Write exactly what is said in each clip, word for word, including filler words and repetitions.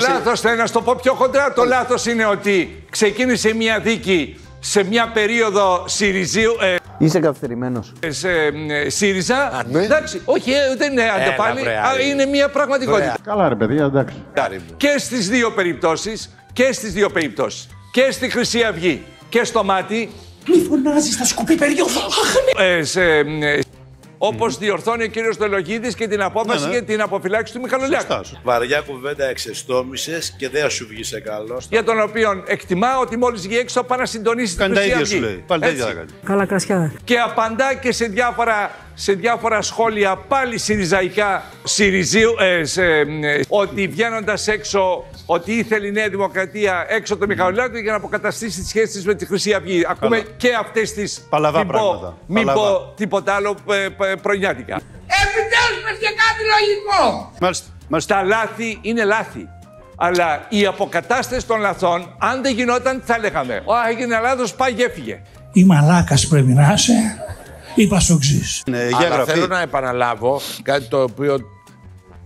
λάθος, θα να στο πω πιο χοντρά, το λάθος είναι ότι ξεκίνησε μια δίκη σε μια περίοδο Συριζίου... Ε... Είσαι καθυστερημένος. Σε ε, ΣΥΡΙΖΑ. Ναι. Εντάξει, όχι, δεν είναι αντεπάνη, είναι μια πραγματικότητα. Ρε. Καλά, ρε παιδιά, εντάξει. Και στις δύο περιπτώσεις, και στις δύο περιπτώσεις, και στη Χρυσή Αυγή και στο Μάτι. Μη φωνάζεις, θα σκουπεί περίοδο. Ε, σε, ε, όπως mm. διορθώνει ο κύριος Στολογίδης και την απόφαση ναι, ναι. και την αποφυλάξη του Μιχαλολιάκου. Βαριά κουβέντα εξεστόμησες και δεν σου βγει σε καλό. Για τον οποίο εκτιμά ότι μόλις βγει έξω πάει να συντονίσει την Χρυσή Αυγή. Καλά κρασιά. Και απαντά και σε διάφορα, σε διάφορα σχόλια πάλι συριζαϊκά, συριζίου, ε, σε, ε, ότι βγαίνοντας έξω, ότι ήθελε η Νέα Δημοκρατία έξω το Μιχαλολιάκου για να αποκαταστήσει τις σχέσεις με τη Χρυσή Αυγή. Ακούμε Παλα. και αυτές τις. Παλαβά μην πράγματα. Μην πω τίποτα άλλο. Ε, Πρωινιάτικα. Επιτέλους πες και κάτι λογικό. Μάλιστα, μάλιστα. Τα λάθη είναι λάθη. Αλλά η αποκατάσταση των λαθών, αν δεν γινόταν, θα λέγαμε. Ω, έγινε λάθος, πάει και έφυγε. Η μαλάκας πρέπει να είσαι ή πασοξής. Ναι, αλλά θέλω να επαναλάβω κάτι το οποίο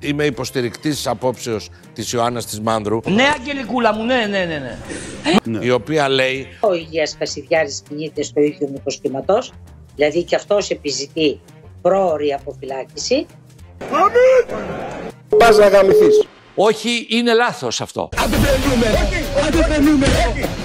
είμαι υποστηρικτής της απόψεως της Ιωάννας της Μάνδρου. Ναι, Αγγελικούλα μου, ναι, ναι, ναι. ναι. ναι. Η οποία λέει... Ο Ηλίας Κασιδιάρης κινείται στο ίδιο μήκος κύματος. Δηλαδή και αυτός επιζητεί πρόωρη αποφυλάκηση. Αμήν! Πας να γαμηθείς. Όχι, είναι λάθος αυτό. Αντιφρενούμε! Αντιφρενούμε!